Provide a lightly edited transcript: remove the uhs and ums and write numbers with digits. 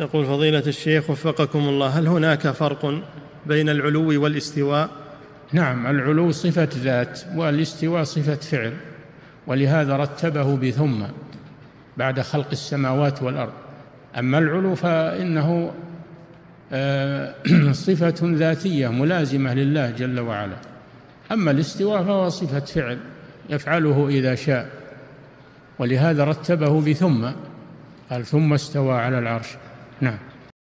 يقول فضيلة الشيخ وفقكم الله، هل هناك فرق بين العلو والاستواء؟ نعم، العلو صفة ذات والاستواء صفة فعل، ولهذا رتبه بثم بعد خلق السماوات والأرض. أما العلو فإنه صفة ذاتية ملازمة لله جل وعلا، أما الاستواء فهو صفة فعل يفعله إذا شاء، ولهذا رتبه بثم، قال ثم استوى على العرش. نعم.